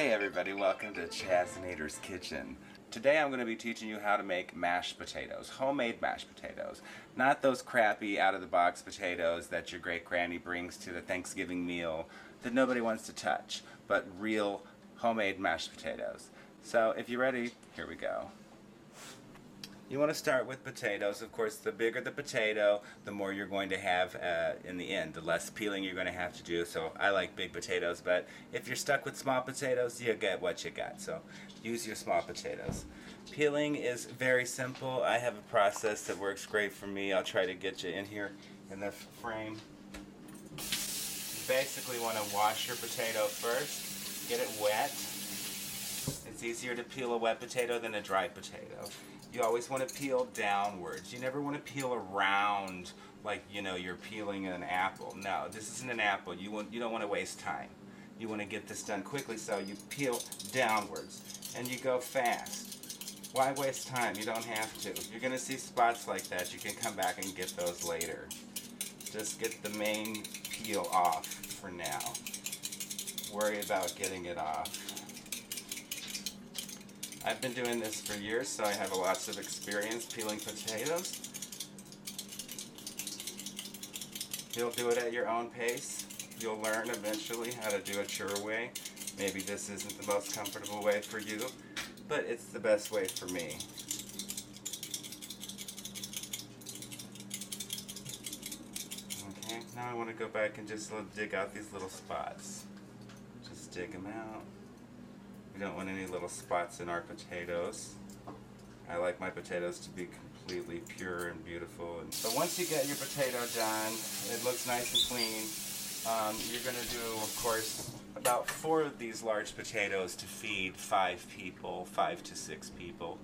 Hey everybody, welcome to Chazinator's Kitchen. Today I'm going to be teaching you how to make mashed potatoes, homemade mashed potatoes. Not those crappy out-of-the-box potatoes that your great-granny brings to the Thanksgiving meal that nobody wants to touch, but real homemade mashed potatoes. So if you're ready, here we go. You want to start with potatoes. Of course, the bigger the potato, the more you're going to have in the end, the less peeling you're going to have to do. So I like big potatoes, but if you're stuck with small potatoes, you get what you got. So use your small potatoes. Peeling is very simple. I have a process that works great for me. I'll try to get you in here in the frame. You basically want to wash your potato first, get it wet. It's easier to peel a wet potato than a dry potato. You always want to peel downwards. You never want to peel around like, you know, you're peeling an apple. No, this isn't an apple. You don't want to waste time. You want to get this done quickly, so you peel downwards and you go fast. Why waste time? You don't have to. You're going to see spots like that. You can come back and get those later. Just get the main peel off for now. Worry about getting it off. I've been doing this for years, so I have lots of experience peeling potatoes. You'll do it at your own pace. You'll learn eventually how to do it your way. Maybe this isn't the most comfortable way for you, but it's the best way for me. Okay, now I want to go back and just dig out these little spots. Just dig them out. We don't want any little spots in our potatoes. I like my potatoes to be completely pure and beautiful. And so once you get your potato done, it looks nice and clean. You're going to do, of course, about 4 of these large potatoes to feed 5 to 6 people.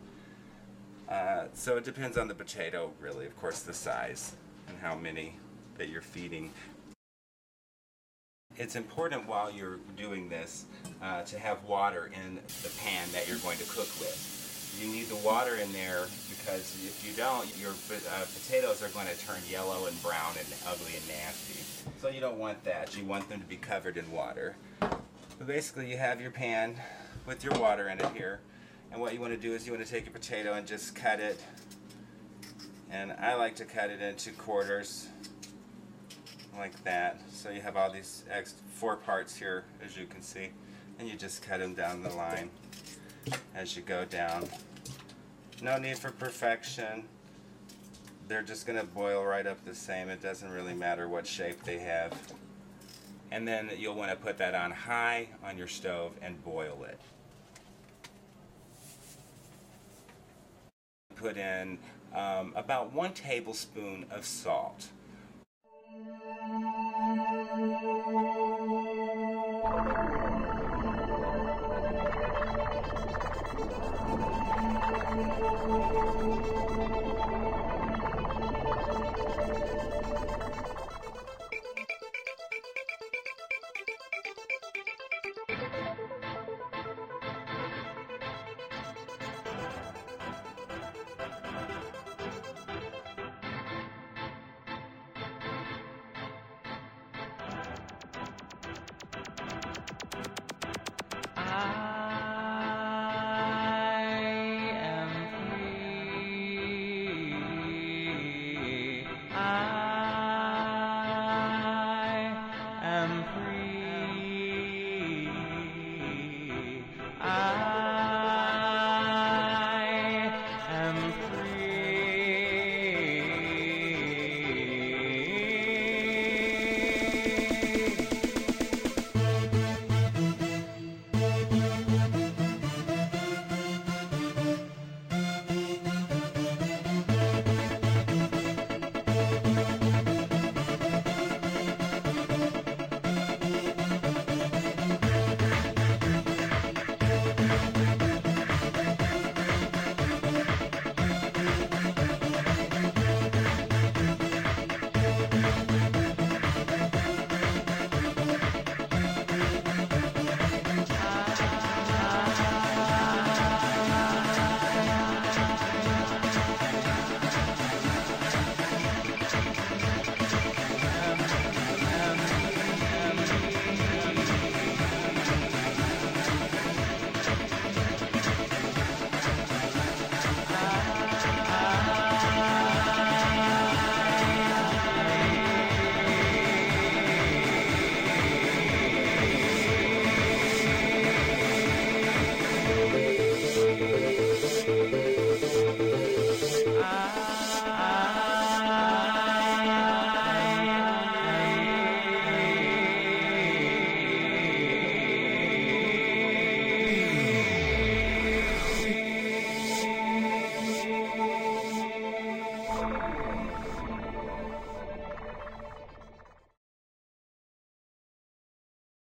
So it depends on the potato, really, of course, the size and how many that you're feeding. It's important while you're doing this to have water in the pan that you're going to cook with. You need the water in there because if you don't, your potatoes are going to turn yellow and brown and ugly and nasty. So you don't want that. You want them to be covered in water. But basically you have your pan with your water in it here. And what you want to do is you want to take a potato and just cut it. And I like to cut it into quarters. Like that, so you have all these 4 parts here, as you can see, and you just cut them down the line as you go down. No need for perfection. They're just going to boil right up the same. It doesn't really matter what shape they have. And then you'll want to put that on high on your stove and boil it. Put in about 1 tablespoon of salt.